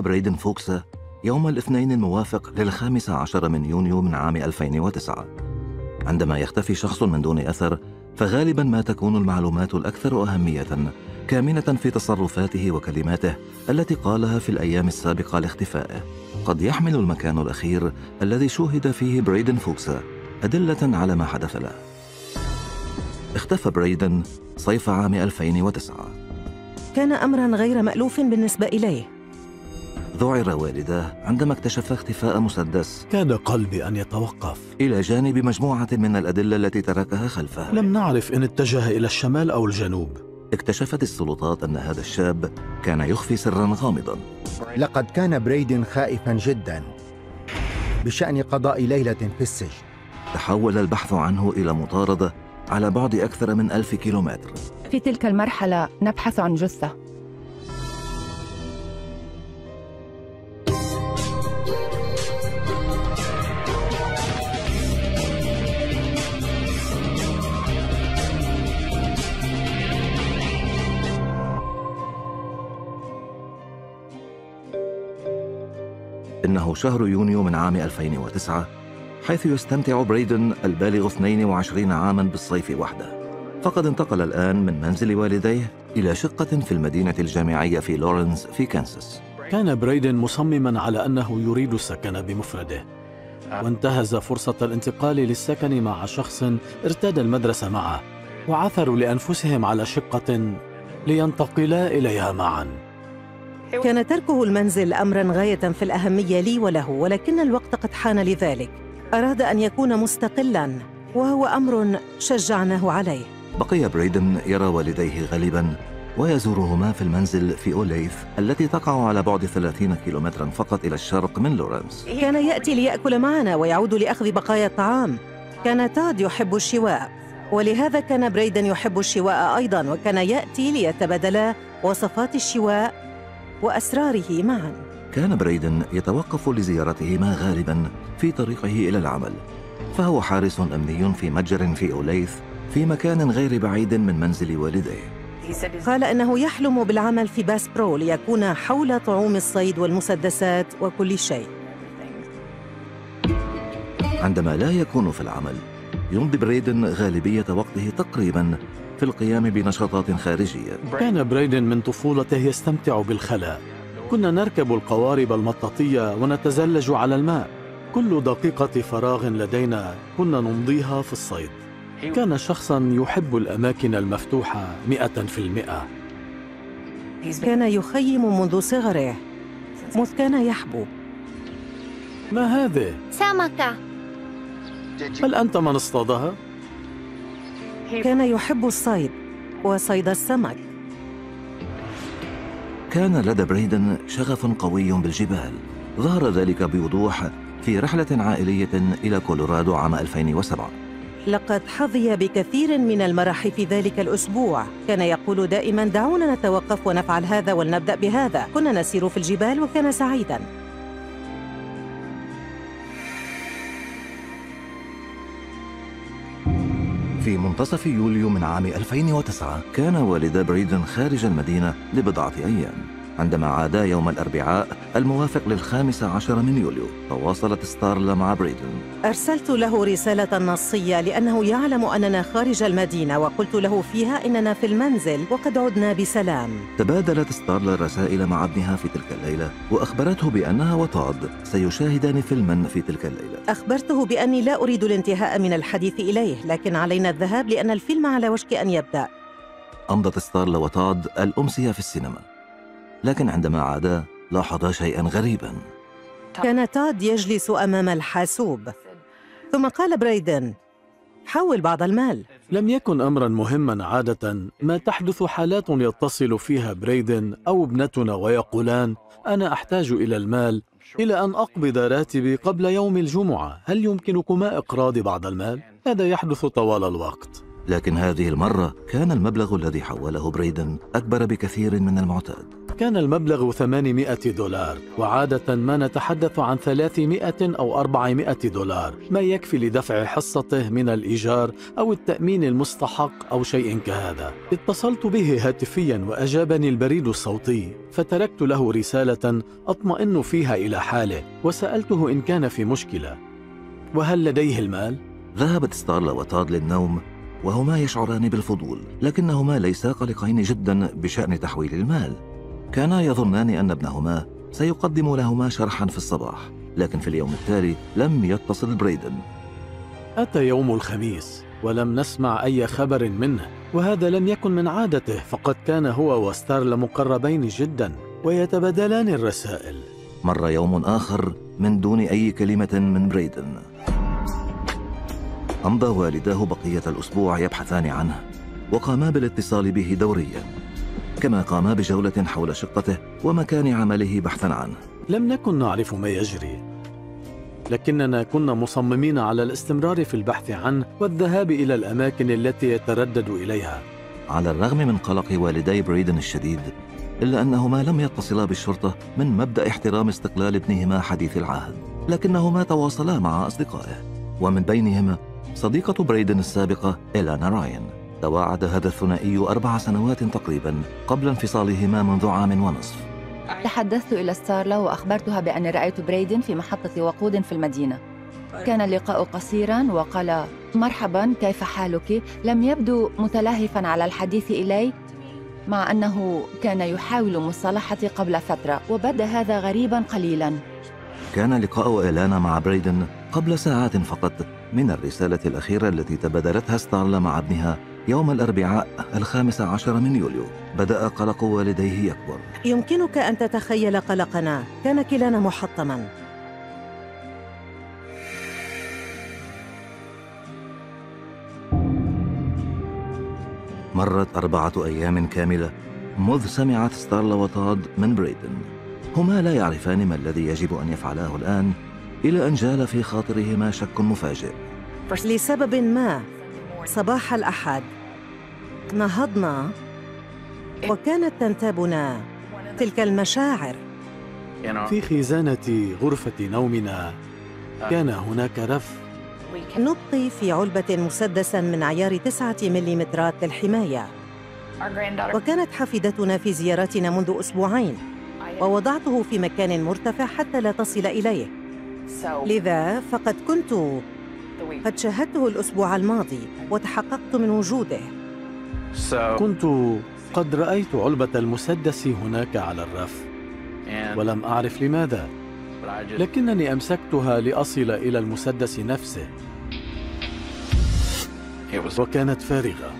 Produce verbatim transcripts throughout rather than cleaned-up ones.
بريدن فوكس يوم الاثنين الموافق للخامس عشر من يونيو من عام ألفين وتسعة. عندما يختفي شخص من دون أثر فغالباً ما تكون المعلومات الأكثر أهمية كامنة في تصرفاته وكلماته التي قالها في الأيام السابقة لاختفائه. قد يحمل المكان الأخير الذي شوهد فيه بريدن فوكس أدلة على ما حدث له. اختفى بريدن صيف عام ألفين وتسعة. كان أمراً غير مألوف بالنسبة إليه. ذعر والده عندما اكتشف اختفاء مسدس. كاد قلبي أن يتوقف. إلى جانب مجموعة من الأدلة التي تركها خلفه. لم نعرف إن اتجه إلى الشمال أو الجنوب. اكتشفت السلطات أن هذا الشاب كان يخفي سراً غامضاً. لقد كان بريدن خائفاً جداً بشأن قضاء ليلة في السجن. تحول البحث عنه إلى مطاردة على بعد أكثر من ألف كيلومتر. في تلك المرحلة نبحث عن جثة. إنه شهر يونيو من عام ألفين وتسعة، حيث يستمتع بريدن البالغ اثنين وعشرين عاماً بالصيف وحده. فقد انتقل الآن من منزل والديه إلى شقة في المدينة الجامعية في لورنس في كانساس. كان بريدن مصمماً على أنه يريد السكن بمفرده، وانتهز فرصة الانتقال للسكن مع شخص ارتاد المدرسة معه، وعثروا لأنفسهم على شقة لينتقلا إليها معاً. كان تركه المنزل أمراً غاية في الأهمية لي وله، ولكن الوقت قد حان لذلك. أراد أن يكون مستقلاً، وهو أمر شجعناه عليه. بقي بريدن يرى والديه غالباً، ويزورهما في المنزل في أوليث التي تقع على بعد ثلاثين كيلومتراً فقط إلى الشرق من لورنس. كان يأتي ليأكل معنا ويعود لأخذ بقايا الطعام. كان تاد يحب الشواء، ولهذا كان بريدن يحب الشواء أيضاً، وكان يأتي ليتبادلا وصفات الشواء وأسراره معاً. كان بريدن يتوقف لزيارتهما غالباً في طريقه إلى العمل، فهو حارس أمني في متجر في أوليث في مكان غير بعيد من منزل والديه. قال أنه يحلم بالعمل في باس برو ليكون حول طعوم الصيد والمسدسات وكل شيء. عندما لا يكون في العمل يمضي بريدن غالبية وقته تقريباً في القيام بنشاطات خارجية. كان بريدن من طفولته يستمتع بالخلاء. كنا نركب القوارب المطاطية ونتزلج على الماء. كل دقيقة فراغ لدينا كنا نمضيها في الصيد. كان شخصاً يحب الأماكن المفتوحة مئة في المئة. كان يخيم منذ صغره، مذ كان يحبو. ما هذه؟ سمكة. هل أنت من اصطادها؟ كان يحب الصيد وصيد السمك. كان لدى بريدن شغف قوي بالجبال. ظهر ذلك بوضوح في رحلة عائلية إلى كولورادو عام ألفين وسبعة. لقد حظي بكثير من المراحل في ذلك الأسبوع. كان يقول دائماً دعونا نتوقف ونفعل هذا ولنبدأ بهذا. كنا نسير في الجبال وكان سعيداً. في منتصف يوليو من عام ألفين وتسعة كان والدا بريدن خارج المدينة لبضعة أيام. عندما عادا يوم الأربعاء الموافق للخامس عشر من يوليو تواصلت ستارلا مع بريدن. أرسلت له رسالة نصية لأنه يعلم أننا خارج المدينة، وقلت له فيها إننا في المنزل وقد عدنا بسلام. تبادلت ستارلا رسائل مع ابنها في تلك الليلة، وأخبرته بأنها وتاد سيشاهدان فيلما في تلك الليلة. أخبرته بأني لا أريد الانتهاء من الحديث إليه، لكن علينا الذهاب لأن الفيلم على وشك أن يبدأ. أمضت ستارلا وتاد الأمسية في السينما، لكن عندما عادا لاحظا شيئاً غريباً. كان تاد يجلس أمام الحاسوب. ثم قال بريدن حول بعض المال. لم يكن أمراً مهماً عادة. ما تحدث حالات يتصل فيها بريدن أو ابنتنا ويقولان أنا أحتاج إلى المال إلى أن أقبض راتبي قبل يوم الجمعة، هل يمكنكما إقراض بعض المال؟ هذا يحدث طوال الوقت. لكن هذه المرة كان المبلغ الذي حوله بريدن أكبر بكثير من المعتاد. كان المبلغ ثمانمائة دولار، وعادة ما نتحدث عن ثلاثمائة أو أربعمائة دولار، ما يكفي لدفع حصته من الإيجار أو التأمين المستحق أو شيء كهذا. اتصلت به هاتفيا وأجابني البريد الصوتي، فتركت له رسالة أطمئن فيها إلى حاله، وسألته إن كان في مشكلة، وهل لديه المال؟ ذهبت ستارلا وتاد للنوم وهما يشعران بالفضول، لكنهما ليسا قلقين جدا بشأن تحويل المال. كانا يظنان أن ابنهما سيقدم لهما شرحا في الصباح، لكن في اليوم التالي لم يتصل بريدن. أتى يوم الخميس ولم نسمع أي خبر منه، وهذا لم يكن من عادته، فقد كان هو وستارلا مقربين جدا ويتبادلان الرسائل. مر يوم آخر من دون أي كلمة من بريدن. أمضى والداه بقية الأسبوع يبحثان عنه، وقاما بالاتصال به دوريا، كما قاما بجولة حول شقته ومكان عمله بحثا عنه. لم نكن نعرف ما يجري، لكننا كنا مصممين على الاستمرار في البحث عنه والذهاب إلى الأماكن التي يتردد إليها. على الرغم من قلق والدي بريدن الشديد، إلا أنهما لم يتصلا بالشرطة من مبدأ احترام استقلال ابنهما حديث العهد، لكنهما تواصلا مع أصدقائه، ومن بينهما صديقة بريدن السابقة إيلانا راين. تواعد هذا الثنائي أربع سنوات تقريبا قبل انفصالهما منذ عام ونصف. تحدثت إلى ستارلا وأخبرتها بأني رأيت بريدن في محطة وقود في المدينة. كان اللقاء قصيرا وقال مرحبا كيف حالك؟ لم يبدو متلهفا على الحديث إلي، مع أنه كان يحاول مصالحتي قبل فترة، وبدا هذا غريبا قليلا. كان لقاء إيلانا مع بريدن قبل ساعات فقط من الرسالة الأخيرة التي تبادلتها ستارلا مع ابنها يوم الأربعاء الخامس عشر من يوليو. بدأ قلق والديه يكبر. يمكنك أن تتخيل قلقنا، كان كلانا محطما. مرت أربعة أيام كاملة منذ سمعت ستارلا وتاد من بريدن. هما لا يعرفان ما الذي يجب أن يفعلاه الآن، إلى أن جال في خاطرهما شك مفاجئ. لسبب ما، صباح الأحد نهضنا وكانت تنتابنا تلك المشاعر. في خزانة غرفة نومنا كان هناك رف نبقي في علبة مسدسا من عيار تسعة مليمترات للحماية، وكانت حفيدتنا في زيارتنا منذ أسبوعين، ووضعته في مكان مرتفع حتى لا تصل إليه، لذا فقد كنت قد شاهدته الأسبوع الماضي وتحققت من وجوده. كنت قد رأيت علبة المسدس هناك على الرف ولم أعرف لماذا، لكنني أمسكتها لأصل إلى المسدس نفسه، وكانت فارغة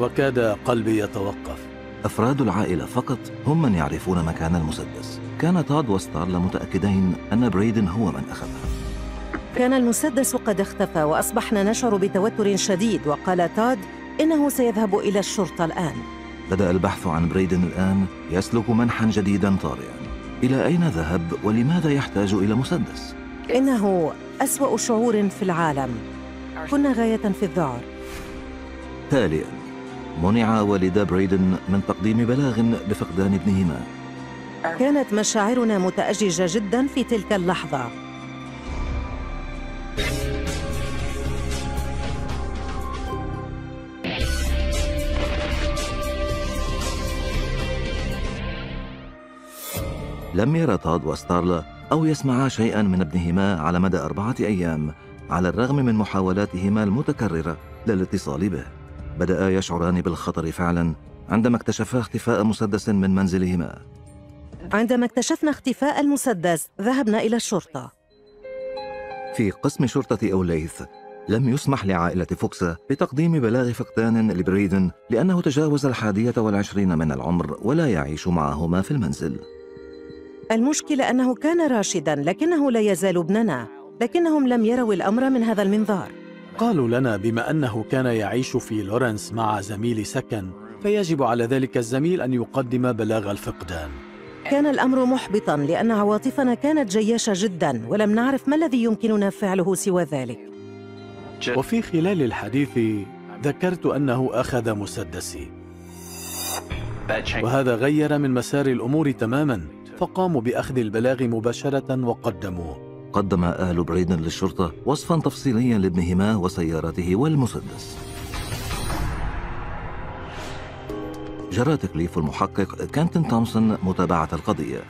وكاد قلبي يتوقف. أفراد العائلة فقط هم من يعرفون مكان المسدس. كان تاد وستارلا متأكدين أن بريدن هو من أخذها. كان المسدس قد اختفى وأصبحنا نشعر بتوتر شديد، وقال تاد إنه سيذهب إلى الشرطة الآن. بدأ البحث عن بريدن الآن يسلك منحا جديدا طارئا. إلى أين ذهب ولماذا يحتاج إلى مسدس؟ إنه أسوأ شعور في العالم، كنا غاية في الذعر. تاليا منع والدا بريدن من تقديم بلاغ بفقدان ابنهما. كانت مشاعرنا متأججة جدا في تلك اللحظة. لم يرى تاد وستارلا أو يسمعا شيئا من ابنهما على مدى أربعة أيام، على الرغم من محاولاتهما المتكررة للاتصال به. بدأ يشعران بالخطر فعلا عندما اكتشفا اختفاء مسدس من منزلهما. عندما اكتشفنا اختفاء المسدس ذهبنا إلى الشرطة. في قسم شرطة أوليث لم يسمح لعائلة فوكسا بتقديم بلاغ فقدان لبريدن، لأنه تجاوز الحادية والعشرين من العمر ولا يعيش معهما في المنزل. المشكلة أنه كان راشدا لكنه لا يزال ابننا، لكنهم لم يروا الأمر من هذا المنظار. قالوا لنا بما أنه كان يعيش في لورنس مع زميل سكن، فيجب على ذلك الزميل أن يقدم بلاغ الفقدان. كان الأمر محبطاً لأن عواطفنا كانت جياشة جداً، ولم نعرف ما الذي يمكننا فعله سوى ذلك. وفي خلال الحديث ذكرت أنه أخذ مسدسي. وهذا غير من مسار الأمور تماماً، فقاموا بأخذ البلاغ مباشرة وقدموه. قدم أهل بريدن للشرطة وصفاً تفصيلياً لابنهما وسيارته والمسدس. جرى تكليف المحقق كابتن تومسون متابعة القضية.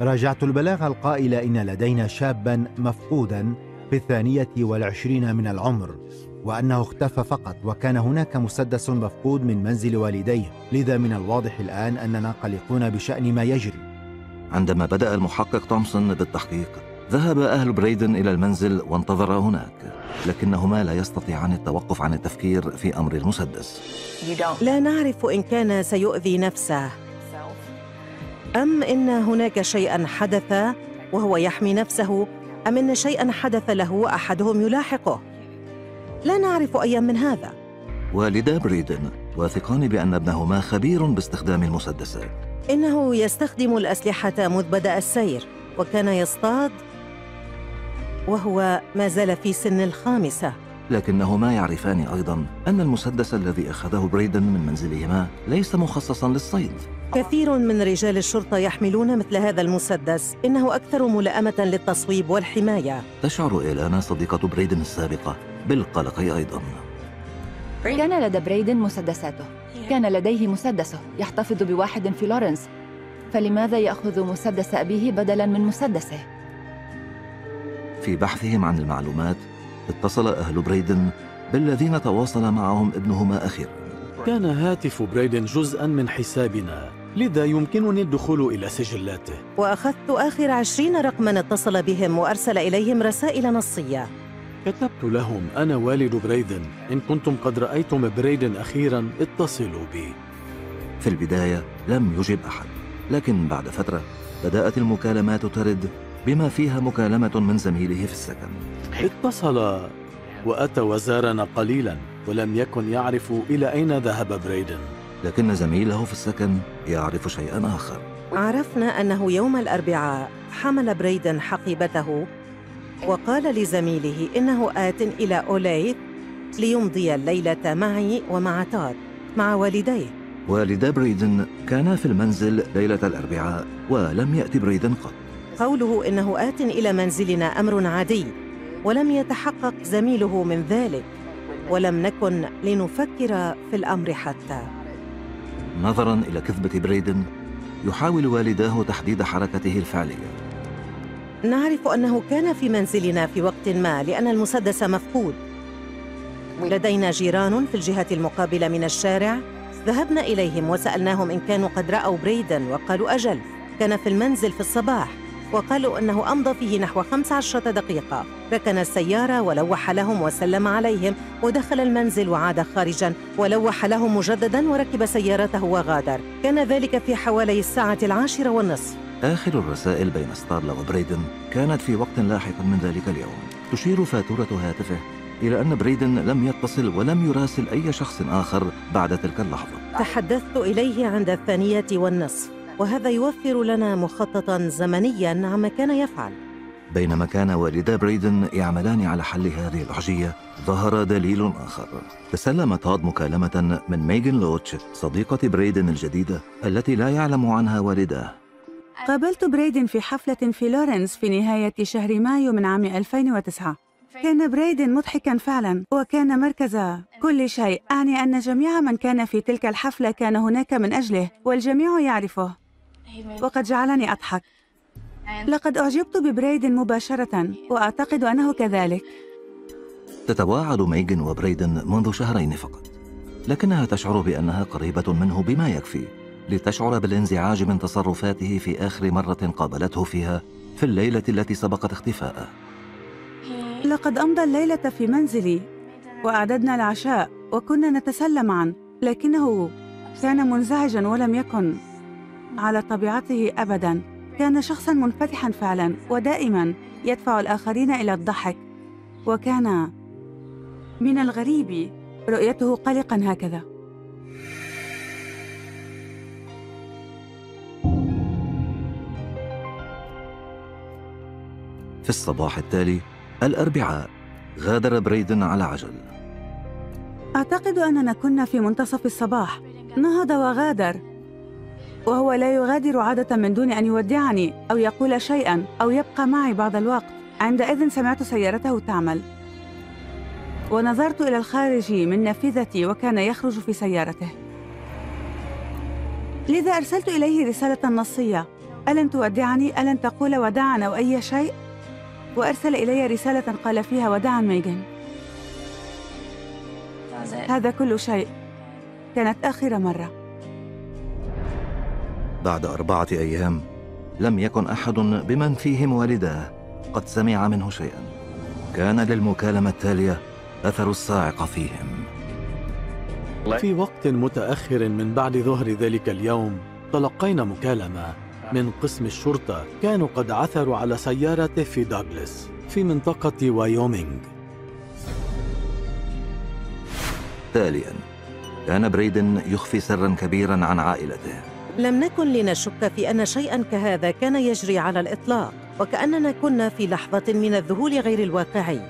راجعت البلاغ القائل إن لدينا شاباً مفقوداً في الثانية والعشرين من العمر، وأنه اختفى فقط، وكان هناك مسدس مفقود من منزل والديه، لذا من الواضح الآن أننا قلقون بشأن ما يجري. عندما بدأ المحقق تومسون بالتحقيق، ذهب أهل بريدن إلى المنزل وانتظر هناك، لكنهما لا يستطيعان التوقف عن التفكير في أمر المسدس. لا نعرف إن كان سيؤذي نفسه أم إن هناك شيئاً حدث وهو يحمي نفسه، أم إن شيئاً حدث له وأحدهم يلاحقه. لا نعرف أي من هذا. والدا بريدن واثقان بأن ابنهما خبير باستخدام المسدسات. إنه يستخدم الأسلحة منذ بدأ السير، وكان يصطاد وهو ما زال في سن الخامسة. لكنهما يعرفان أيضاً أن المسدس الذي أخذه بريدن من منزلهما ليس مخصصاً للصيد. كثير من رجال الشرطة يحملون مثل هذا المسدس، إنه أكثر ملائمة للتصويب والحماية. تشعر إيلانا صديقة بريدن السابقة بالقلق أيضاً. كان لدى بريدن مسدساته، كان لديه مسدسه، يحتفظ بواحد في لورنس، فلماذا يأخذ مسدس أبيه بدلاً من مسدسه؟ في بحثهم عن المعلومات، اتصل أهل بريدن بالذين تواصل معهم ابنهما أخيراً. كان هاتف بريدن جزءاً من حسابنا، لذا يمكنني الدخول إلى سجلاته. وأخذت آخر عشرين رقماً اتصل بهم وأرسل إليهم رسائل نصية. كتبت لهم: أنا والد بريدن، إن كنتم قد رأيتم بريدن أخيراً اتصلوا بي. في البداية لم يجب أحد، لكن بعد فترة بدأت المكالمات ترد، بما فيها مكالمة من زميله في السكن. اتصل وأتى وزارنا قليلاً، ولم يكن يعرف إلى أين ذهب بريدن. لكن زميله في السكن يعرف شيئاً آخر. عرفنا أنه يوم الأربعاء حمل بريدن حقيبته وقال لزميله إنه آت إلى أولايث ليمضي الليلة معي ومع تاد مع والديه. والدا بريدن كانا في المنزل ليلة الأربعاء ولم يأتي بريدن قط. قوله إنه آت إلى منزلنا أمر عادي، ولم يتحقق زميله من ذلك، ولم نكن لنفكر في الأمر حتى. نظراً إلى كذبة بريدن، يحاول والداه تحديد حركته الفعلية. نعرف أنه كان في منزلنا في وقت ما لأن المسدس مفقود. لدينا جيران في الجهة المقابلة من الشارع، ذهبنا إليهم وسألناهم إن كانوا قد رأوا بريدن، وقالوا أجل، كان في المنزل في الصباح، وقالوا أنه أمضى فيه نحو خمس عشرة دقيقة، ركن السيارة ولوح لهم وسلم عليهم، ودخل المنزل وعاد خارجاً ولوح لهم مجدداً وركب سيارته وغادر. كان ذلك في حوالي الساعة العاشرة والنصف. آخر الرسائل بين ستارلا وبريدن كانت في وقت لاحق من ذلك اليوم، تشير فاتورة هاتفه إلى أن بريدن لم يتصل ولم يراسل أي شخص آخر بعد تلك اللحظة. تحدثت إليه عند الثانية والنصف، وهذا يوفر لنا مخططاً زمنياً عما كان يفعل. بينما كان والدا بريدن يعملان على حل هذه الحجية، ظهر دليل آخر. تسلم تاد مكالمة من ميغن لوتش، صديقة بريدن الجديدة التي لا يعلم عنها والداه. قابلت بريدن في حفلة في لورنس في نهاية شهر مايو من عام ألفين وتسعة. كان بريدن مضحكاً فعلاً، وكان مركز كل شيء، أعني أن جميع من كان في تلك الحفلة كان هناك من أجله، والجميع يعرفه، وقد جعلني أضحك. لقد أعجبت ببريدن مباشرة، وأعتقد أنه كذلك. تتواعد ميغن وبريدن منذ شهرين فقط، لكنها تشعر بأنها قريبة منه بما يكفي لتشعر بالانزعاج من تصرفاته في آخر مرة قابلته فيها في الليلة التي سبقت اختفاءه. لقد أمضى الليلة في منزلي وأعددنا العشاء وكنا نتسلى معا، لكنه كان منزعجا ولم يكن على طبيعته أبدا. كان شخصا منفتحا فعلا، ودائما يدفع الآخرين إلى الضحك، وكان من الغريب رؤيته قلقا هكذا. في الصباح التالي الأربعاء غادر بريدن على عجل. أعتقد أننا كنا في منتصف الصباح، نهض وغادر، وهو لا يغادر عادة من دون أن يودعني أو يقول شيئاً أو يبقى معي بعض الوقت. عندئذ سمعت سيارته تعمل، ونظرت إلى الخارج من نافذتي وكان يخرج في سيارته، لذا أرسلت إليه رسالة نصية: ألن تودعني؟ ألن تقول وداعاً أو أي شيء؟ وأرسل إلي رسالة قال فيها: وداعاً ميغان. هذا كل شيء. كانت آخر مرة. بعد أربعة أيام لم يكن أحد بمن فيهم والداه قد سمع منه شيئاً. كان للمكالمة التالية أثر الصاعقة فيهم. في وقت متأخر من بعد ظهر ذلك اليوم تلقينا مكالمة من قسم الشرطة. كانوا قد عثروا على سيارته في دوغلاس في منطقة وايومينغ. تالياً كان بريدن يخفي سراً كبيراً عن عائلته. لم نكن لنشك في أن شيئاً كهذا كان يجري على الإطلاق، وكأننا كنا في لحظة من الذهول غير الواقعي.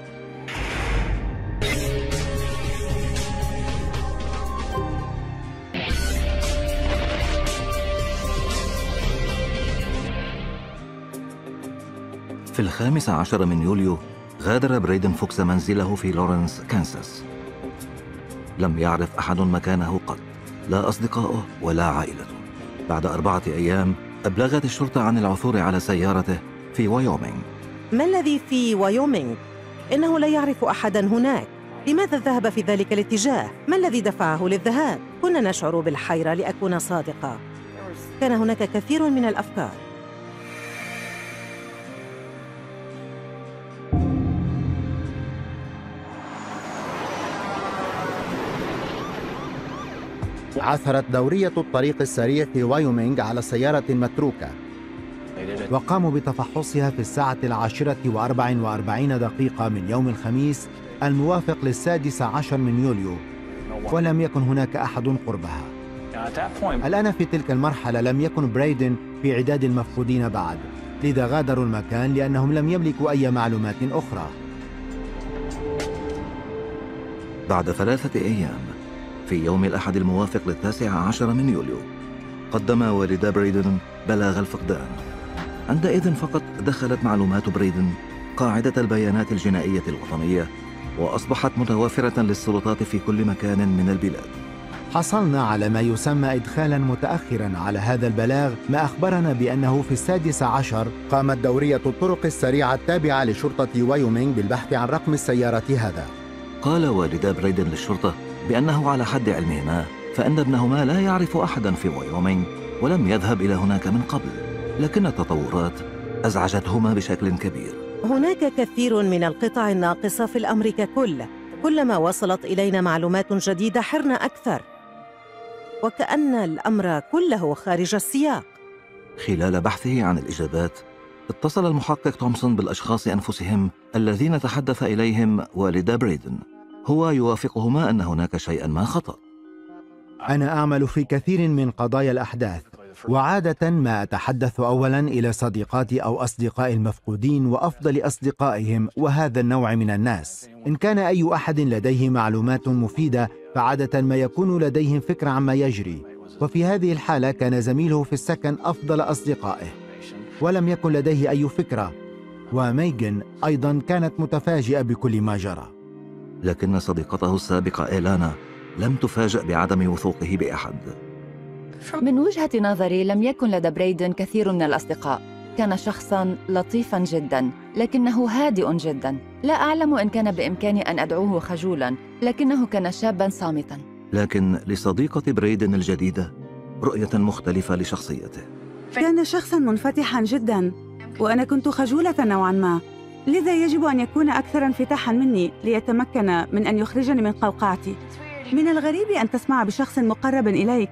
في الخامس عشر من يوليو غادر بريدن فوكس منزله في لورنس كانساس. لم يعرف أحد مكانه قط، لا أصدقائه ولا عائلته. بعد أربعة أيام أبلغت الشرطة عن العثور على سيارته في وايومينغ. ما الذي في وايومينغ؟ إنه لا يعرف أحدا هناك. لماذا ذهب في ذلك الاتجاه؟ ما الذي دفعه للذهاب؟ كنا نشعر بالحيرة لأكون صادقة. كان هناك كثير من الأفكار. عثرت دورية الطريق السريع في وايومينغ على سيارة متروكة، وقاموا بتفحصها في الساعة العاشرة وأربع وأربعين دقيقة من يوم الخميس الموافق للسادس عشر من يوليو، ولم يكن هناك أحد قربها. الآن في تلك المرحلة لم يكن بريدن في عداد المفقودين بعد، لذا غادروا المكان لأنهم لم يملكوا أي معلومات أخرى. بعد ثلاثة أيام في يوم الأحد الموافق للتاسع عشر من يوليو قدم والدا بريدن بلاغ الفقدان. عندئذ فقط دخلت معلومات بريدن قاعدة البيانات الجنائية الوطنية وأصبحت متوافرة للسلطات في كل مكان من البلاد. حصلنا على ما يسمى إدخالا متأخرا على هذا البلاغ، ما أخبرنا بأنه في السادس عشر قامت دورية الطرق السريعة التابعة لشرطة وايومينغ بالبحث عن رقم السيارة هذا. قال والدا بريدن للشرطة بأنه على حد علمهما فإن ابنهما لا يعرف أحدا في وايومينغ ولم يذهب إلى هناك من قبل، لكن التطورات أزعجتهما بشكل كبير. هناك كثير من القطع الناقصة في الأمر ككل. كلما وصلت إلينا معلومات جديدة حرنا أكثر، وكأن الأمر كله خارج السياق. خلال بحثه عن الإجابات اتصل المحقق تومسون بالأشخاص أنفسهم الذين تحدث إليهم والدا بريدن. هو يوافقهما أن هناك شيئاً ما خطأ. أنا أعمل في كثير من قضايا الأحداث، وعادة ما أتحدث أولاً إلى صديقاتي أو أصدقاء المفقودين وأفضل أصدقائهم وهذا النوع من الناس. إن كان أي أحد لديه معلومات مفيدة فعادة ما يكون لديهم فكرة عما يجري، وفي هذه الحالة كان زميله في السكن أفضل أصدقائه ولم يكن لديه أي فكرة، وميغان أيضاً كانت متفاجئة بكل ما جرى. لكن صديقته السابقة إيلانا لم تفاجأ بعدم وثوقه بأحد. من وجهة نظري لم يكن لدى بريدن كثير من الأصدقاء. كان شخصاً لطيفاً جداً، لكنه هادئ جداً. لا أعلم إن كان بإمكاني أن أدعوه خجولاً، لكنه كان شاباً صامتاً. لكن لصديقة بريدن الجديدة رؤية مختلفة لشخصيته. كان شخصاً منفتحاً جداً، وأنا كنت خجولة نوعاً ما، لذا يجب أن يكون أكثر انفتاحاً مني ليتمكن من أن يخرجني من قوقعتي. من الغريب أن تسمع بشخص مقرب إليك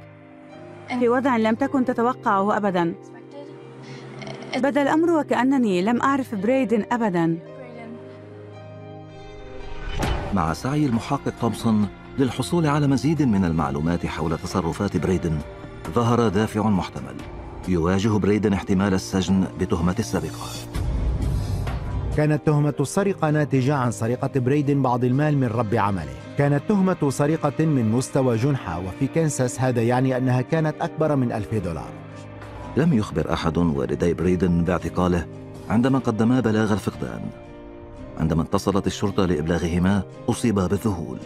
في وضع لم تكن تتوقعه أبداً. بدا الأمر وكأنني لم أعرف بريدن أبداً. مع سعي المحقق تومسون للحصول على مزيد من المعلومات حول تصرفات بريدن ظهر دافع محتمل. يواجه بريدن احتمال السجن بتهمة السرقة. كانت تهمة السرقة ناتجة عن سرقة بريدن بعض المال من رب عمله. كانت تهمة سرقة من مستوى جنحة، وفي كانساس هذا يعني أنها كانت أكبر من ألف دولار. لم يخبر أحد والدي بريدن باعتقاله عندما قدما بلاغ الفقدان. عندما اتصلت الشرطة لإبلاغهما أصيبا بالذهول.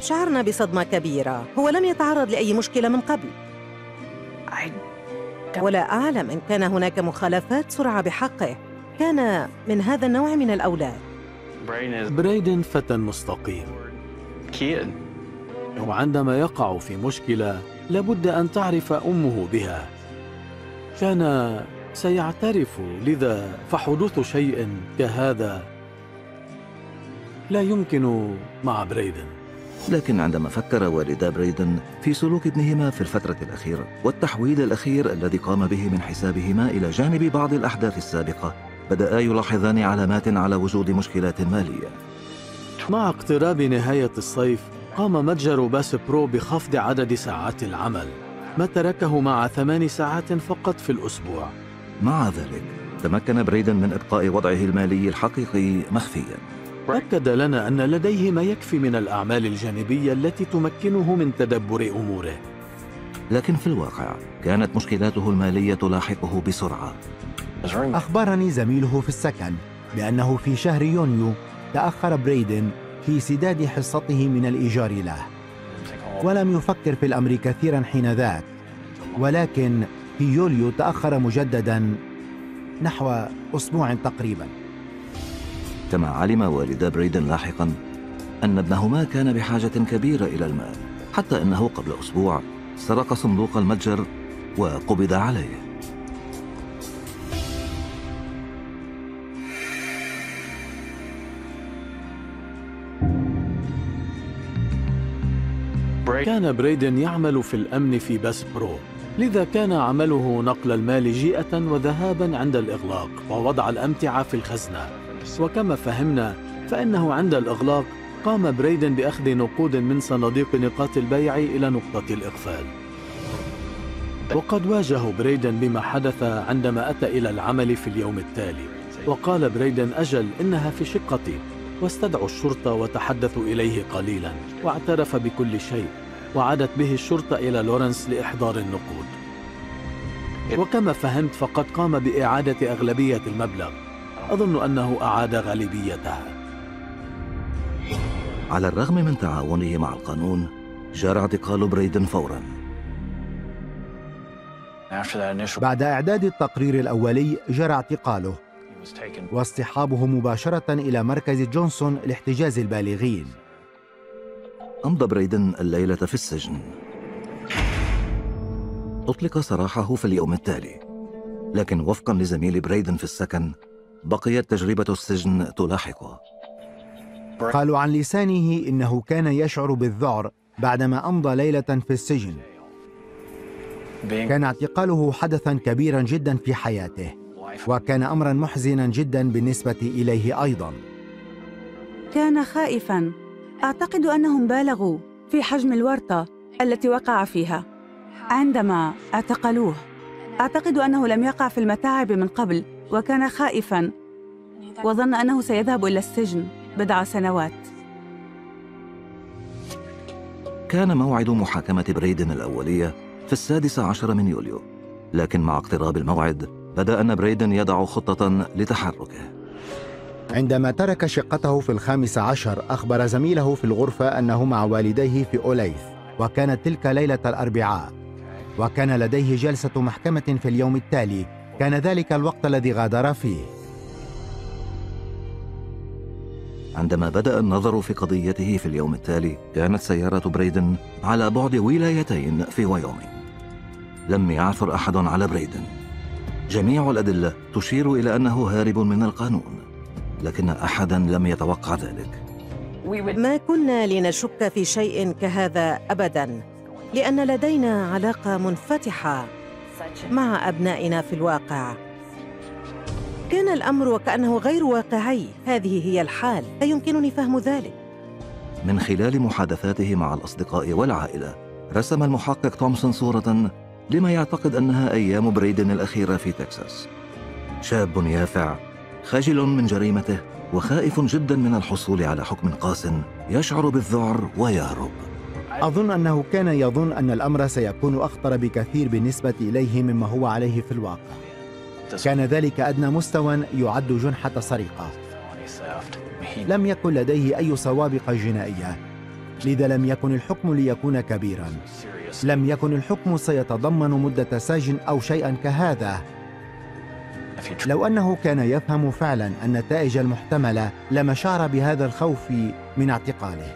شعرنا بصدمة كبيرة، هو لم يتعرض لأي مشكلة من قبل، ولا أعلم إن كان هناك مخالفات سرعة بحقه، كان من هذا النوع من الأولاد. بريدن فتى مستقيم، وعندما يقع في مشكلة لابد أن تعرف أمه بها. كان سيعترف، لذا فحدوث شيء كهذا لا يمكن مع بريدن. لكن عندما فكر والدا بريدن في سلوك ابنهما في الفترة الأخيرة والتحويل الأخير الذي قام به من حسابهما إلى جانب بعض الأحداث السابقة، بدأ يلاحظان علامات على وجود مشكلات مالية. مع اقتراب نهاية الصيف قام متجر باس برو بخفض عدد ساعات العمل، ما تركه مع ثمان ساعات فقط في الأسبوع. مع ذلك تمكن بريدن من إبقاء وضعه المالي الحقيقي مخفياً. أكد لنا أن لديه ما يكفي من الأعمال الجانبية التي تمكنه من تدبر أموره، لكن في الواقع كانت مشكلاته المالية تلاحقه بسرعة. أخبرني زميله في السكن بأنه في شهر يونيو تأخر بريدن في سداد حصته من الإيجار له، ولم يفكر في الأمر كثيرا حين ذاك، ولكن في يوليو تأخر مجددا نحو أسبوع تقريبا. كما علم والدا بريدن لاحقا أن ابنهما كان بحاجة كبيرة إلى المال، حتى أنه قبل أسبوع سرق صندوق المتجر وقبض عليه. كان بريدن يعمل في الأمن في باس برو، لذا كان عمله نقل المال جيئة وذهابا عند الإغلاق ووضع الأمتعة في الخزنة. وكما فهمنا فإنه عند الإغلاق قام بريدن بأخذ نقود من صناديق نقاط البيع إلى نقطة الإقفال. وقد واجه بريدن بما حدث عندما أتى إلى العمل في اليوم التالي، وقال بريدن أجل إنها في شقتي، واستدعوا الشرطة وتحدثوا إليه قليلا واعترف بكل شيء، وعادت به الشرطة إلى لورنس لإحضار النقود. وكما فهمت فقد قام بإعادة أغلبية المبلغ، أظن أنه أعاد غالبيتها. على الرغم من تعاونه مع القانون جرى اعتقال بريدن فورا. بعد إعداد التقرير الأولي جرى اعتقاله واصطحابه مباشرة إلى مركز جونسون لاحتجاز البالغين. أمضى بريدن الليلة في السجن. أطلق سراحه في اليوم التالي، لكن وفقا لزميل بريدن في السكن بقيت تجربة السجن تلاحقه. قالوا عن لسانه إنه كان يشعر بالذعر بعدما أمضى ليلة في السجن. كان اعتقاله حدثا كبيرا جدا في حياته، وكان أمرا محزنا جدا بالنسبة إليه أيضا. كان خائفا، أعتقد أنهم بالغوا في حجم الورطة التي وقع فيها عندما اعتقلوه. أعتقد أنه لم يقع في المتاعب من قبل، وكان خائفاً وظن أنه سيذهب إلى السجن بضع سنوات. كان موعد محاكمة بريدن الأولية في السادس عشر من يوليو، لكن مع اقتراب الموعد بدأ أن بريدن يضع خطة لتحركه. عندما ترك شقته في الخامس عشر أخبر زميله في الغرفة أنه مع والديه في أوليث، وكانت تلك ليلة الأربعاء، وكان لديه جلسة محكمة في اليوم التالي، كان ذلك الوقت الذي غادر فيه. عندما بدأ النظر في قضيته في اليوم التالي كانت سيارة بريدن على بعد ولايتين في وايومينغ. لم يعثر أحد على بريدن، جميع الأدلة تشير إلى أنه هارب من القانون، لكن أحدا لم يتوقع ذلك. ما كنا لنشك في شيء كهذا أبدا، لأن لدينا علاقة منفتحة مع أبنائنا في الواقع. كان الأمر وكأنه غير واقعي، هذه هي الحال، لا يمكنني فهم ذلك. من خلال محادثاته مع الأصدقاء والعائلة رسم المحقق تومسون صورة لما يعتقد أنها أيام بريدن الأخيرة في تكساس. شاب يافع خجل من جريمته وخائف جدا من الحصول على حكم قاس، يشعر بالذعر ويهرب. أظن أنه كان يظن أن الأمر سيكون أخطر بكثير بالنسبة إليه مما هو عليه في الواقع. كان ذلك أدنى مستوى يعد جنحة سرقة. لم يكن لديه أي سوابق جنائية، لذا لم يكن الحكم ليكون كبيرا. لم يكن الحكم سيتضمن مدة سجن أو شيئا كهذا. لو أنه كان يفهم فعلا النتائج المحتملة لما شعر بهذا الخوف من اعتقاله.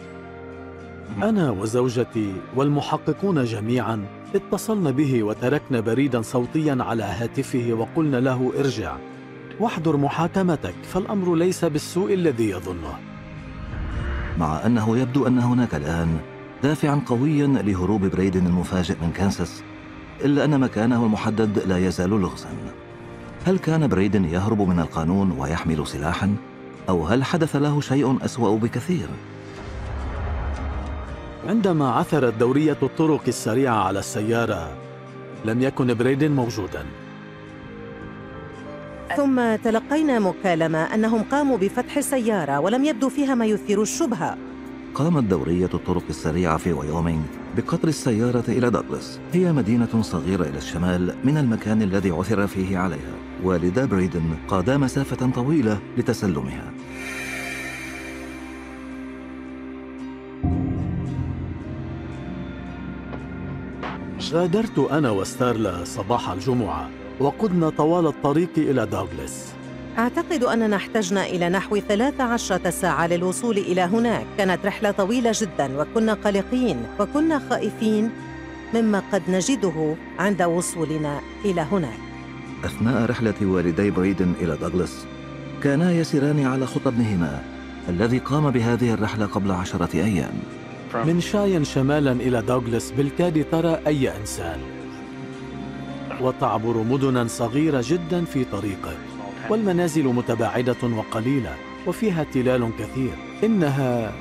أنا وزوجتي والمحققون جميعا اتصلنا به وتركنا بريدا صوتيا على هاتفه وقلنا له ارجع واحضر محاكمتك، فالأمر ليس بالسوء الذي يظنه. مع أنه يبدو أن هناك الآن دافعا قويا لهروب بريدن المفاجئ من كانساس، إلا أن مكانه المحدد لا يزال لغزا. هل كان بريدن يهرب من القانون ويحمل سلاحا؟ أو هل حدث له شيء أسوأ بكثير؟ عندما عثرت دورية الطرق السريعة على السيارة لم يكن بريدن موجودا. ثم تلقينا مكالمة أنهم قاموا بفتح السيارة ولم يبدو فيها ما يثير الشبهة. قامت دورية الطرق السريعة في وايومينغ بقطر السيارة إلى دوغلاس، هي مدينة صغيرة إلى الشمال من المكان الذي عثر فيه عليها. والدا بريدن قادا مسافة طويلة لتسلمها. غادرت أنا وستارلا صباح الجمعة وقدنا طوال الطريق إلى دوغلاس. أعتقد أننا احتجنا إلى نحو ثلاث عشرة ساعة للوصول إلى هناك. كانت رحلة طويلة جدا وكنا قلقين وكنا خائفين مما قد نجده عند وصولنا إلى هناك. أثناء رحلة والدي بريدن إلى دوغلاس كانا يسيران على خطى ابنهما الذي قام بهذه الرحلة قبل عشرة أيام. من شاين شمالا إلى دوغلاس بالكاد ترى أي إنسان، وتعبر مدنا صغيرة جدا في طريقك، والمنازل متباعدة وقليلة وفيها تلال كثير. إنها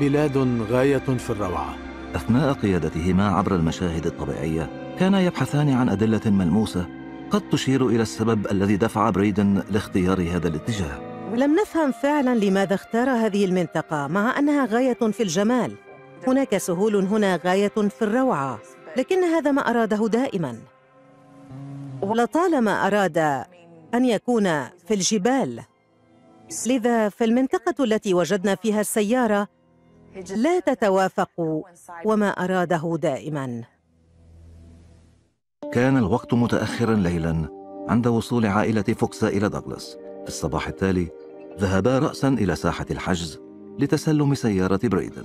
بلاد غاية في الروعة. أثناء قيادتهما عبر المشاهد الطبيعية كانا يبحثان عن أدلة ملموسة قد تشير إلى السبب الذي دفع بريدن لاختيار هذا الاتجاه. لم نفهم فعلا لماذا اختار هذه المنطقة مع أنها غاية في الجمال. هناك سهول، هنا غاية في الروعة، لكن هذا ما أراده دائما. ولطالما أراد أن يكون في الجبال، لذا في المنطقة التي وجدنا فيها السيارة لا تتوافق وما أراده دائما. كان الوقت متأخرا ليلا عند وصول عائلة فوكس إلى دوغلاس. في الصباح التالي ذهبا رأسا إلى ساحة الحجز لتسلم سيارة بريدن.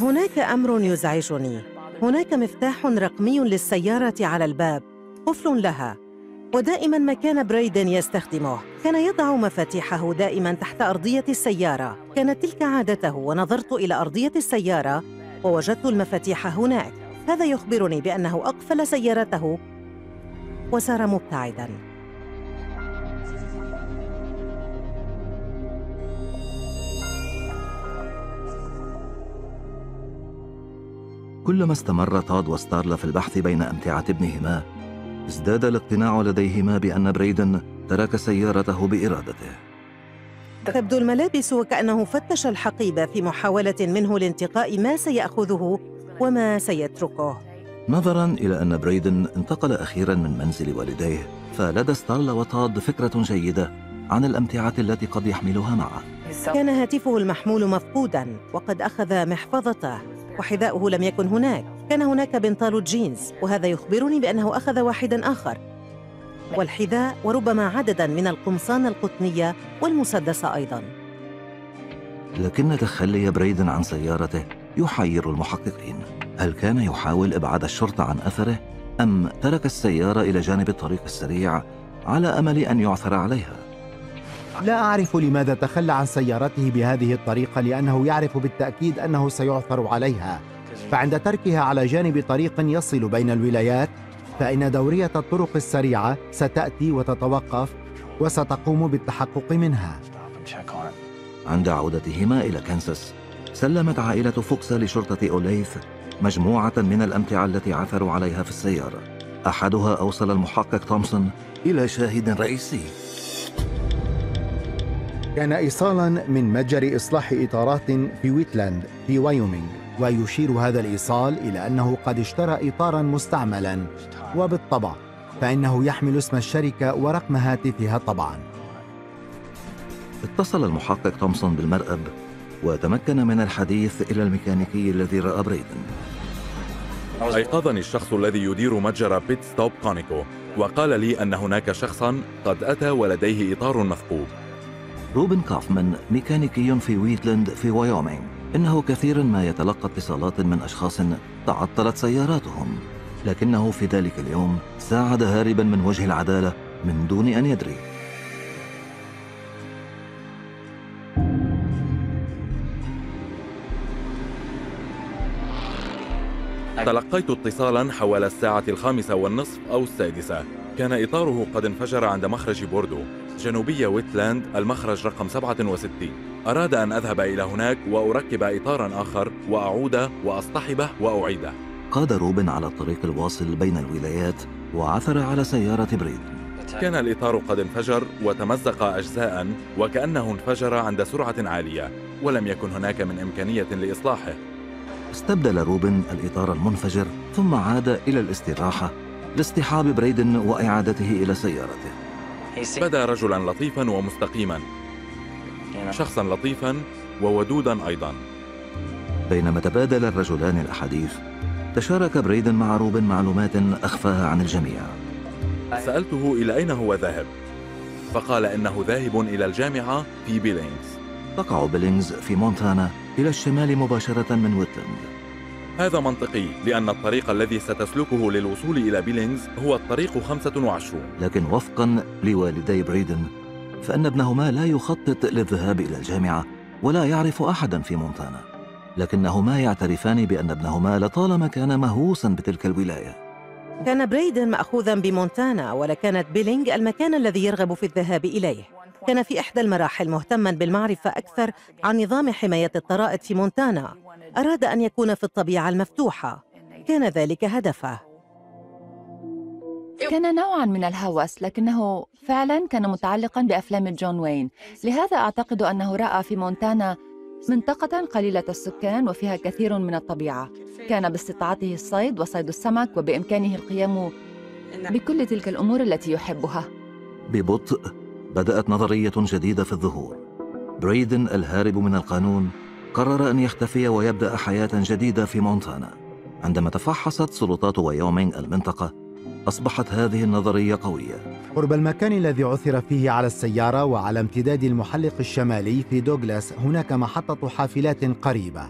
هناك أمر يزعجني. هناك مفتاح رقمي للسيارة على الباب، قفل لها، ودائما ما كان بريدن يستخدمه كان يضع مفاتيحه دائما تحت أرضية السيارة. كانت تلك عادته، ونظرت إلى أرضية السيارة ووجدت المفاتيح هناك. هذا يخبرني بأنه أقفل سيارته وسار مبتعدا. كلما استمر تاد وستارلا في البحث بين أمتعة ابنهما ازداد الاقتناع لديهما بأن بريدن ترك سيارته بإرادته. تبدو الملابس وكأنه فتش الحقيبة في محاولة منه لانتقاء ما سيأخذه وما سيتركه. نظرا إلى أن بريدن انتقل أخيرا من منزل والديه، فلدى ستارلا وتاد فكرة جيدة عن الأمتعة التي قد يحملها معه. كان هاتفه المحمول مفقودا وقد أخذ محفظته وحذاؤه لم يكن هناك. كان هناك بنطال جينز وهذا يخبرني بأنه أخذ واحدا آخر والحذاء وربما عددا من القمصان القطنية والمسدس أيضا. لكن تخلي بريدن عن سيارته يحير المحققين. هل كان يحاول إبعاد الشرطة عن أثره أم ترك السيارة إلى جانب الطريق السريع على أمل أن يعثر عليها؟ لا أعرف لماذا تخلى عن سيارته بهذه الطريقة، لأنه يعرف بالتأكيد أنه سيعثر عليها. فعند تركها على جانب طريق يصل بين الولايات فإن دورية الطرق السريعة ستأتي وتتوقف وستقوم بالتحقق منها. عند عودتهما إلى كانساس سلمت عائلة فوكس لشرطة أوليث مجموعة من الأمتعة التي عثروا عليها في السيارة. أحدها أوصل المحقق تومسون إلى شاهد رئيسي. كان إيصالا من متجر إصلاح إطارات في ويتلاند في وايومينغ. ويشير هذا الإيصال إلى أنه قد اشترى إطاراً مستعملاً، وبالطبع فإنه يحمل اسم الشركة ورقم هاتفها طبعاً. اتصل المحقق تومسون بالمركب وتمكن من الحديث إلى الميكانيكي الذي رأى بريدن. أيقظني الشخص الذي يدير متجر بيت ستوب كونيكو وقال لي أن هناك شخصاً قد أتى ولديه إطار مثقوب. روبن كافمان ميكانيكي في ويتلاند في وايومينغ. إنه كثيراً ما يتلقى اتصالات من أشخاص تعطلت سياراتهم، لكنه في ذلك اليوم ساعد هارباً من وجه العدالة من دون أن يدري. تلقيت اتصالاً حوالي الساعة الخامسة والنصف أو السادسة. كان إطاره قد انفجر عند مخرج بوردو جنوبية ويتلاند، المخرج رقم سبعة وستين. أراد أن أذهب إلى هناك وأركب إطاراً آخر وأعود وأصطحبه وأعيده. قاد روبن على الطريق الواصل بين الولايات وعثر على سيارة بريد. كان الإطار قد انفجر وتمزق أجزاءً، وكأنه انفجر عند سرعة عالية ولم يكن هناك من إمكانية لإصلاحه. استبدل روبن الإطار المنفجر ثم عاد إلى الاستراحة لاصطحاب بريدن وإعادته إلى سيارته. بدا رجلاً لطيفاً ومستقيماً، شخصاً لطيفاً وودوداً أيضاً. بينما تبادل الرجلان الأحاديث تشارك بريدن مع روبن معلومات أخفاها عن الجميع. سألته إلى أين هو ذاهب، فقال إنه ذاهب إلى الجامعة في بيلينغز. تقع بيلينغز في مونتانا إلى الشمال مباشرة من ويتلاند. هذا منطقي لأن الطريق الذي ستسلكه للوصول إلى بيلينغز هو الطريق خمسة وعشرين. لكن وفقاً لوالدي بريدن فإن ابنهما لا يخطط للذهاب إلى الجامعة ولا يعرف أحداً في مونتانا، لكنهما يعترفان بأن ابنهما لطالما كان مهووساً بتلك الولاية. كان بريدن مأخوذاً بمونتانا، ولكانت بيلينغ المكان الذي يرغب في الذهاب إليه. كان في إحدى المراحل مهتماً بالمعرفة أكثر عن نظام حماية الطرائد في مونتانا. أراد أن يكون في الطبيعة المفتوحة، كان ذلك هدفه. كان نوعاً من الهوس، لكنه فعلاً كان متعلقاً بأفلام جون وين، لهذا أعتقد أنه رأى في مونتانا منطقة قليلة السكان وفيها كثير من الطبيعة. كان باستطاعته الصيد وصيد السمك، وبإمكانه القيام بكل تلك الأمور التي يحبها. ببطء بدأت نظرية جديدة في الظهور. بريدن الهارب من القانون قرر أن يختفي ويبدأ حياة جديدة في مونتانا. عندما تفحصت سلطات وايومينغ المنطقة أصبحت هذه النظرية قوية. قرب المكان الذي عثر فيه على السيارة وعلى امتداد المحلق الشمالي في دوغلاس هناك محطة حافلات قريبة.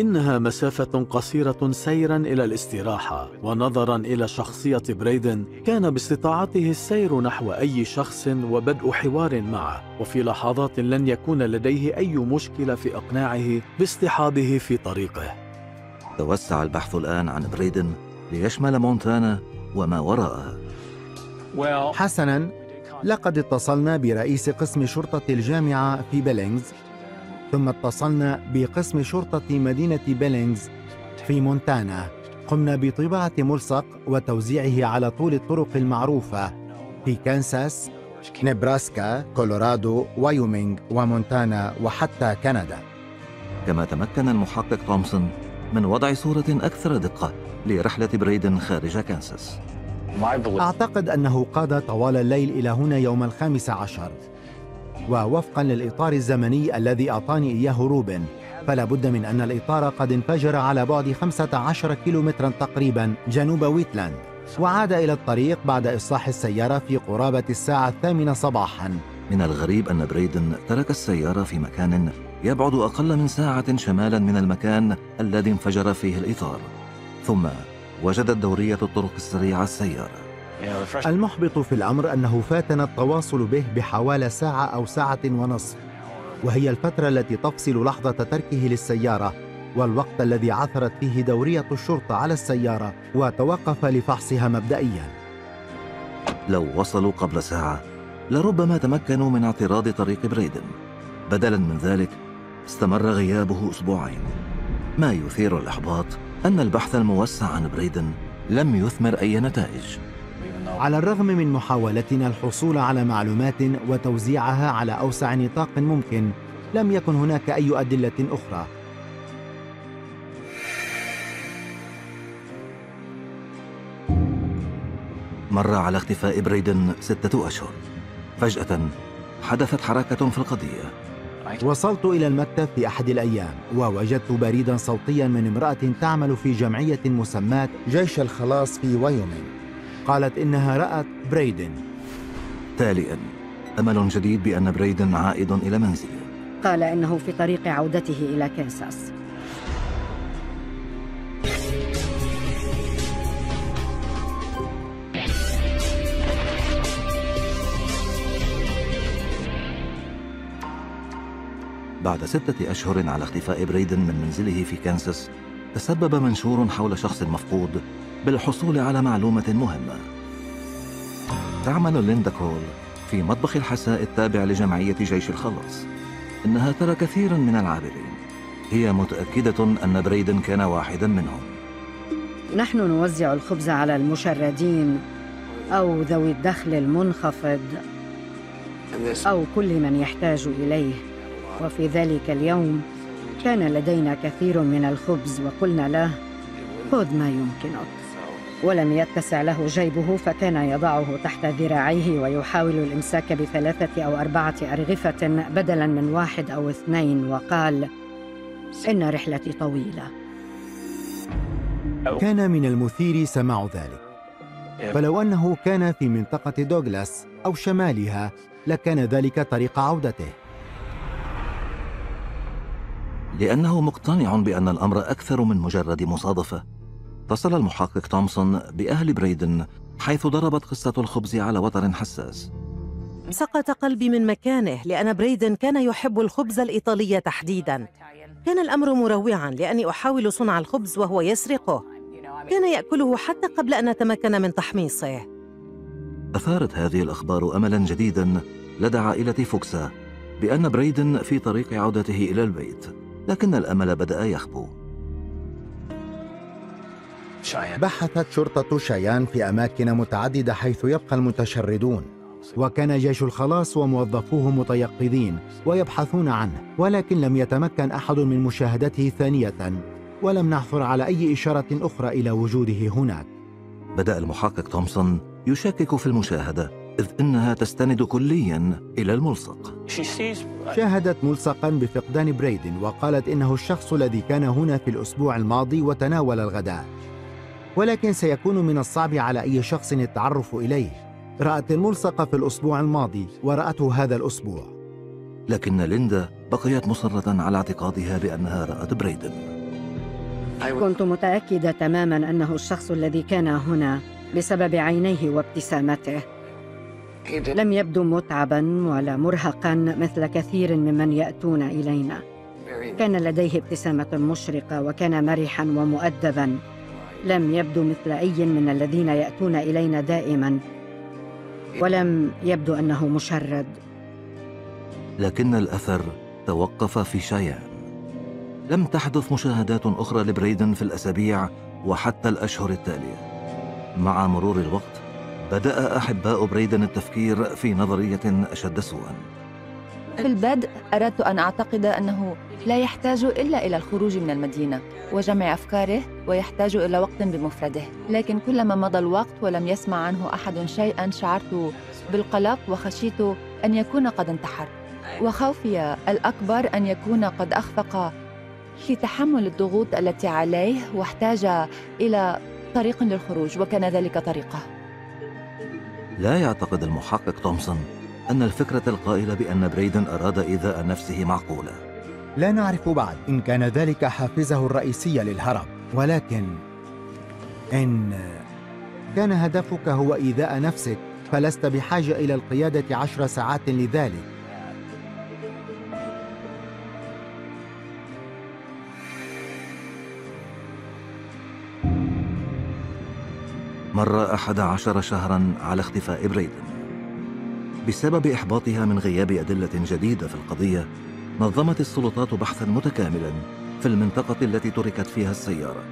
إنها مسافة قصيرة سيراً إلى الاستراحة، ونظراً إلى شخصية بريدن كان باستطاعته السير نحو أي شخص وبدء حوار معه، وفي لحظات لن يكون لديه أي مشكلة في إقناعه باصطحابه في طريقه. توسع البحث الآن عن بريدن ليشمل مونتانا وما وراءها. حسناً، لقد اتصلنا برئيس قسم شرطة الجامعة في بيلينغز، ثم اتصلنا بقسم شرطة مدينة بيلينغز في مونتانا. قمنا بطباعة ملصق وتوزيعه على طول الطرق المعروفة في كانساس، نبراسكا، كولورادو، وايومينغ ومونتانا وحتى كندا. كما تمكن المحقق تومسون من وضع صورة أكثر دقة لرحلة بريدن خارج كانساس. أعتقد أنه قاد طوال الليل إلى هنا يوم الخامس عشر، ووفقاً للإطار الزمني الذي أعطاني إياه روبن فلا بد من أن الإطار قد انفجر على بعد خمسة عشر كيلومتراً تقريباً جنوب ويتلاند، وعاد إلى الطريق بعد إصلاح السيارة في قرابة الساعة الثامنة صباحاً. من الغريب أن بريدن ترك السيارة في مكان يبعد أقل من ساعة شمالاً من المكان الذي انفجر فيه الإطار، ثم وجدت دورية الطرق السريعة السيارة. المحبط في الأمر أنه فاتنا التواصل به بحوالي ساعة أو ساعة ونصف، وهي الفترة التي تفصل لحظة تركه للسيارة والوقت الذي عثرت فيه دورية الشرطة على السيارة وتوقف لفحصها مبدئياً. لو وصلوا قبل ساعة لربما تمكنوا من اعتراض طريق بريدن. بدلاً من ذلك استمر غيابه أسبوعين. ما يثير الإحباط أن البحث الموسع عن بريدن لم يثمر أي نتائج. على الرغم من محاولتنا الحصول على معلومات وتوزيعها على أوسع نطاق ممكن، لم يكن هناك أي أدلة أخرى. مر على اختفاء بريدن ستة أشهر. فجأة حدثت حركة في القضية. وصلت إلى المكتب في أحد الأيام ووجدت بريداً صوتياً من امرأة تعمل في جمعية مسماة جيش الخلاص في وايومينغ. قالت إنها رأت بريدن. تالياً أمل جديد بأن بريدن عائد إلى منزله. قال إنه في طريق عودته إلى كنساس. بعد ستة أشهر على اختفاء بريدن من منزله في كانساس، تسبب منشور حول شخص مفقود بالحصول على معلومة مهمة. تعمل ليندا كول في مطبخ الحساء التابع لجمعية جيش الخلاص. إنها ترى كثيراً من العابرين. هي متأكدة أن بريدن كان واحداً منهم. نحن نوزع الخبز على المشردين أو ذوي الدخل المنخفض أو كل من يحتاج إليه. وفي ذلك اليوم كان لدينا كثير من الخبز وقلنا له خذ ما يمكنك، ولم يتسع له جيبه فكان يضعه تحت ذراعيه ويحاول الإمساك بثلاثة أو أربعة أرغفة بدلاً من واحد أو اثنين، وقال إن رحلتي طويلة. كان من المثير سماع ذلك، فلو أنه كان في منطقة دوغلاس أو شمالها لكان ذلك طريق عودته. لأنه مقتنع بأن الأمر أكثر من مجرد مصادفة، اتصل المحقق تومسون بأهل بريدن حيث ضربت قصة الخبز على وتر حساس. سقط قلبي من مكانه لأن بريدن كان يحب الخبز الإيطالية تحديداً. كان الأمر مروعاً لأني أحاول صنع الخبز وهو يسرقه. كان يأكله حتى قبل أن أتمكن من تحميصه. أثارت هذه الأخبار أملاً جديداً لدى عائلة فوكسا بأن بريدن في طريق عودته إلى البيت، لكن الأمل بدأ يخبو. بحثت شرطة شيان في أماكن متعددة حيث يبقى المتشردون، وكان جيش الخلاص وموظفوه متيقظين ويبحثون عنه، ولكن لم يتمكن أحد من مشاهدته ثانية، ولم نحصل على أي إشارة أخرى إلى وجوده هناك. بدأ المحقق تومسون يشكك في المشاهدة، إذ إنها تستند كلياً إلى الملصق. شاهدت ملصقاً بفقدان بريدن وقالت إنه الشخص الذي كان هنا في الأسبوع الماضي وتناول الغداء، ولكن سيكون من الصعب على أي شخص التعرف إليه. رأت الملصق في الأسبوع الماضي ورأته هذا الأسبوع. لكن ليندا بقيت مصرة على اعتقادها بأنها رأت بريدن. كنت متأكدة تماماً أنه الشخص الذي كان هنا بسبب عينيه وابتسامته. لم يبدو متعباً ولا مرهقاً مثل كثير ممن يأتون إلينا. كان لديه ابتسامة مشرقة وكان مرحاً ومؤدباً، لم يبدو مثل أي من الذين يأتون إلينا دائماً، ولم يبدو أنه مشرد. لكن الأثر توقف في شيان. لم تحدث مشاهدات أخرى لبريدن في الأسابيع وحتى الأشهر التالية. مع مرور الوقت بدأ أحباء بريدن التفكير في نظرية أشد سوءاً. في البدء أردت أن أعتقد أنه لا يحتاج إلا إلى الخروج من المدينة وجمع أفكاره ويحتاج إلى وقت بمفرده، لكن كلما مضى الوقت ولم يسمع عنه أحد شيئاً شعرت بالقلق وخشيت أن يكون قد انتحر، وخوفي الأكبر أن يكون قد أخفق في تحمل الضغوط التي عليه واحتاج إلى طريق للخروج، وكان ذلك طريقه. لا يعتقد المحقق تومسون أن الفكرة القائلة بأن بريدن أراد إيذاء نفسه معقولة. لا نعرف بعد إن كان ذلك حافزه الرئيسي للهرب، ولكن إن كان هدفك هو إيذاء نفسك فلست بحاجة إلى القيادة عشر ساعات لذلك. مر أحد عشر شهراً على اختفاء بريدن. بسبب إحباطها من غياب أدلة جديدة في القضية، نظمت السلطات بحثاً متكاملاً في المنطقة التي تركت فيها السيارة.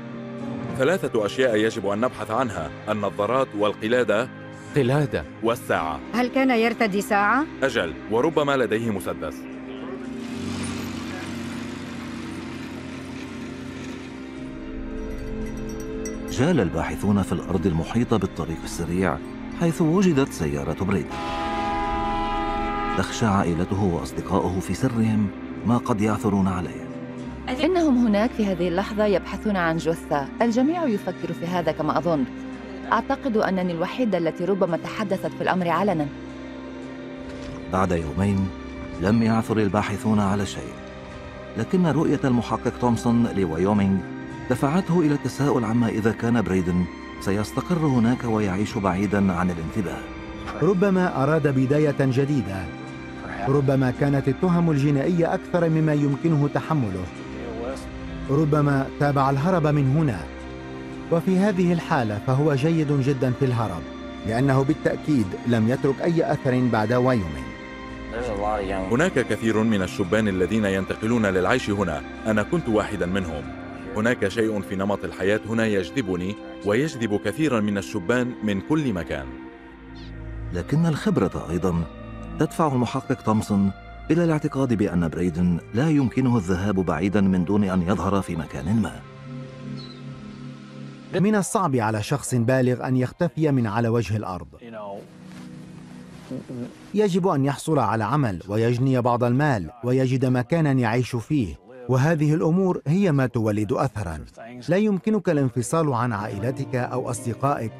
ثلاثة أشياء يجب أن نبحث عنها: النظارات والقلادة قلادة والساعة. هل كان يرتدي ساعة؟ أجل، وربما لديه مسدس. جال الباحثون في الأرض المحيطة بالطريق السريع حيث وجدت سيارة بريدن. تخشى عائلته وأصدقائه في سرهم ما قد يعثرون عليه. إنهم هناك في هذه اللحظة يبحثون عن جثة. الجميع يفكر في هذا كما أظن. أعتقد أنني الوحيدة التي ربما تحدثت في الأمر علنا. بعد يومين لم يعثر الباحثون على شيء، لكن رؤية المحقق تومسون لوايومينغ دفعته إلى التساؤل عما إذا كان بريدن سيستقر هناك ويعيش بعيداً عن الانتباه. ربما أراد بداية جديدة، ربما كانت التهم الجنائية أكثر مما يمكنه تحمله، ربما تابع الهرب من هنا، وفي هذه الحالة فهو جيد جداً في الهرب، لأنه بالتأكيد لم يترك أي أثر بعد وايومينغ. هناك كثير من الشبان الذين ينتقلون للعيش هنا، أنا كنت واحداً منهم. هناك شيء في نمط الحياة هنا يجذبني ويجذب كثيراً من الشبان من كل مكان. لكن الخبرة أيضاً تدفع المحقق تومسون إلى الاعتقاد بأن بريدن لا يمكنه الذهاب بعيداً من دون أن يظهر في مكان ما. من الصعب على شخص بالغ أن يختفي من على وجه الأرض. يجب أن يحصل على عمل ويجني بعض المال ويجد مكاناً يعيش فيه، وهذه الأمور هي ما تولد أثراً. لا يمكنك الانفصال عن عائلتك أو أصدقائك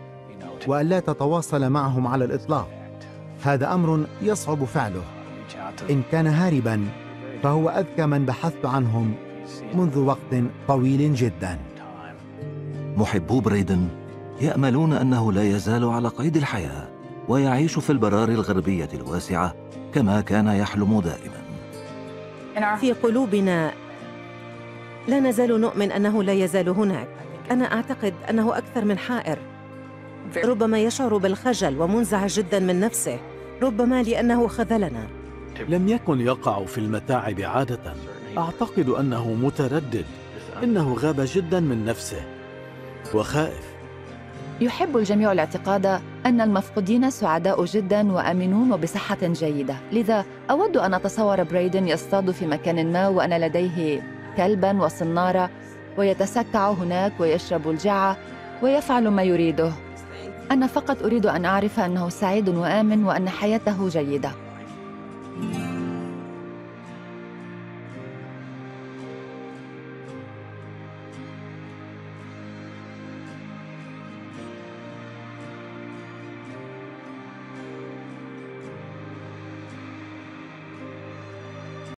وألا تتواصل معهم على الإطلاق. هذا أمر يصعب فعله. إن كان هارباً فهو أذكى من بحثت عنهم منذ وقت طويل جداً. محبو بريدن يأملون أنه لا يزال على قيد الحياة ويعيش في البرار الغربية الواسعة كما كان يحلم دائما. في قلوبنا لا نزال نؤمن أنه لا يزال هناك. أنا أعتقد أنه أكثر من حائر. ربما يشعر بالخجل ومنزعج جدا من نفسه، ربما لأنه خذلنا. لم يكن يقع في المتاعب عادة. أعتقد أنه متردد. إنه غاب جدا من نفسه وخائف. يحب الجميع الاعتقاد أن المفقودين سعداء جداً وآمنون وبصحة جيدة، لذا أود أن أتصور بريدن يصطاد في مكان ما وأنا لديه كلباً وصنارة ويتسكع هناك ويشرب الجعة ويفعل ما يريده. أنا فقط أريد أن أعرف أنه سعيد وآمن وأن حياته جيدة.